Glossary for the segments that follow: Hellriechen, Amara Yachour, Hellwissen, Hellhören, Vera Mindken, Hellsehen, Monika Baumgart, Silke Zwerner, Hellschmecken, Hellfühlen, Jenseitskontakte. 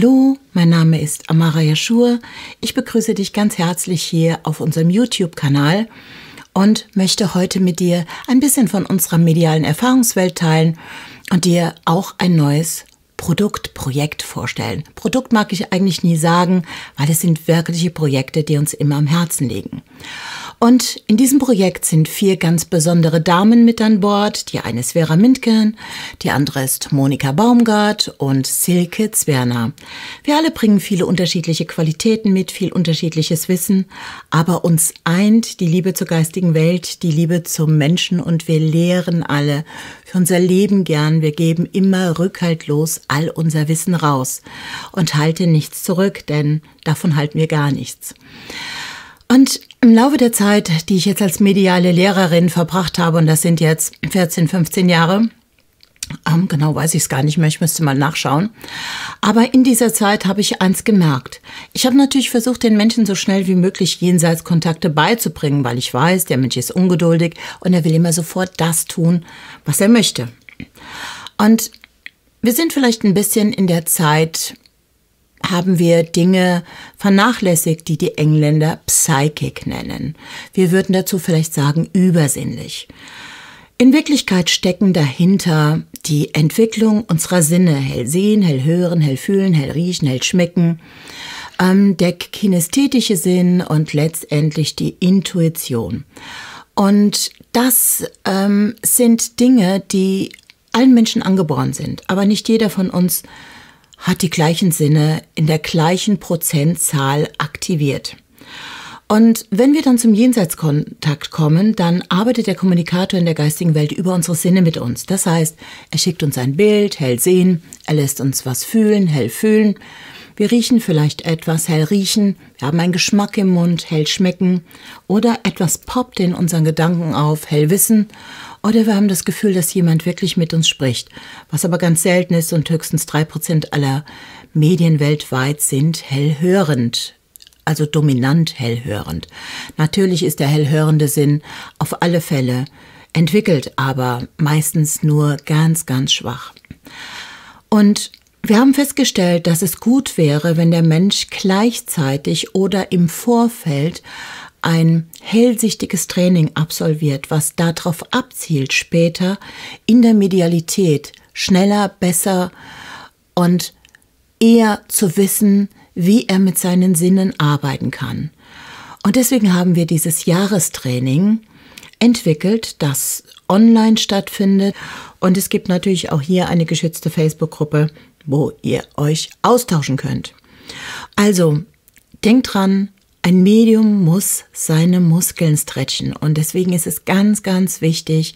Hallo, mein Name ist Amara Yachour. Ich begrüße dich ganz herzlich hier auf unserem YouTube-Kanal und möchte heute mit dir ein bisschen von unserer medialen Erfahrungswelt teilen und dir auch ein neues Projekt vorstellen. Produkt mag ich eigentlich nie sagen, weil es sind wirkliche Projekte, die uns immer am Herzen liegen. Und in diesem Projekt sind 4 ganz besondere Damen mit an Bord. Die eine ist Vera Mindken, die andere ist Monika Baumgart und Silke Zwerner. Wir alle bringen viele unterschiedliche Qualitäten mit, viel unterschiedliches Wissen, aber uns eint die Liebe zur geistigen Welt, die Liebe zum Menschen und wir lehren alle für unser Leben gern. Wir geben immer rückhaltlos all unser Wissen raus und halten nichts zurück, denn davon halten wir gar nichts. Und im Laufe der Zeit, die ich jetzt als mediale Lehrerin verbracht habe, und das sind jetzt 14, 15 Jahre, genau weiß ich es gar nicht mehr, ich müsste mal nachschauen, aber in dieser Zeit habe ich eins gemerkt. Ich habe natürlich versucht, den Menschen so schnell wie möglich Jenseitskontakte beizubringen, weil ich weiß, der Mensch ist ungeduldig und er will immer sofort das tun, was er möchte. Und wir sind vielleicht ein bisschen in der Zeit, haben wir Dinge vernachlässigt, die die Engländer Psychic nennen. Wir würden dazu vielleicht sagen, übersinnlich. In Wirklichkeit stecken dahinter die Entwicklung unserer Sinne. Hellsehen, Hellhören, Hellfühlen, Hellriechen, Hellschmecken. Der kinästhetische Sinn und letztendlich die Intuition. Und das sind Dinge, die allen Menschen angeboren sind. Aber nicht jeder von uns hat die gleichen Sinne in der gleichen Prozentzahl aktiviert. Und wenn wir dann zum Jenseitskontakt kommen, dann arbeitet der Kommunikator in der geistigen Welt über unsere Sinne mit uns. Das heißt, er schickt uns ein Bild, hell sehen, er lässt uns was fühlen, hell fühlen. Wir riechen vielleicht etwas, hell riechen, wir haben einen Geschmack im Mund, hell schmecken oder etwas poppt in unseren Gedanken auf, hell wissen. Oder wir haben das Gefühl, dass jemand wirklich mit uns spricht, was aber ganz selten ist und höchstens 3% aller Medien weltweit sind hellhörend, also dominant hellhörend. Natürlich ist der hellhörende Sinn auf alle Fälle entwickelt, aber meistens nur ganz, ganz schwach. Und wir haben festgestellt, dass es gut wäre, wenn der Mensch gleichzeitig oder im Vorfeld ein hellsichtiges Training absolviert, was darauf abzielt, später in der Medialität schneller, besser und eher zu wissen, wie er mit seinen Sinnen arbeiten kann. Und deswegen haben wir dieses Jahrestraining entwickelt, das online stattfindet. Und es gibt natürlich auch hier eine geschützte Facebook-Gruppe, wo ihr euch austauschen könnt. Also, denkt dran, ein Medium muss seine Muskeln stretchen und deswegen ist es ganz, ganz wichtig,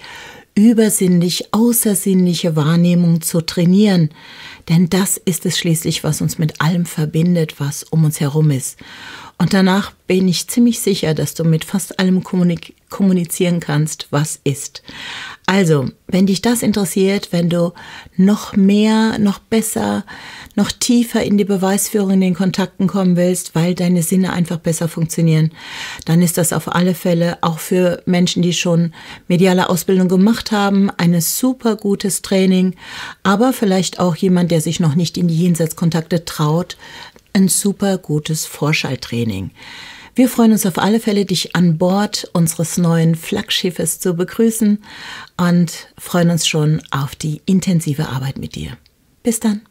übersinnlich, außersinnliche Wahrnehmung zu trainieren, denn das ist es schließlich, was uns mit allem verbindet, was um uns herum ist. Und danach bin ich ziemlich sicher, dass du mit fast allem kommunizieren kannst, was ist. Also, wenn dich das interessiert, wenn du noch mehr, noch besser, noch tiefer in die Beweisführung, in den Kontakten kommen willst, weil deine Sinne einfach besser funktionieren, dann ist das auf alle Fälle auch für Menschen, die schon mediale Ausbildung gemacht haben, ein super gutes Training, aber vielleicht auch jemand, der sich noch nicht in die Jenseitskontakte traut, ein super gutes Vorschalttraining. Wir freuen uns auf alle Fälle, dich an Bord unseres neuen Flaggschiffes zu begrüßen und freuen uns schon auf die intensive Arbeit mit dir. Bis dann!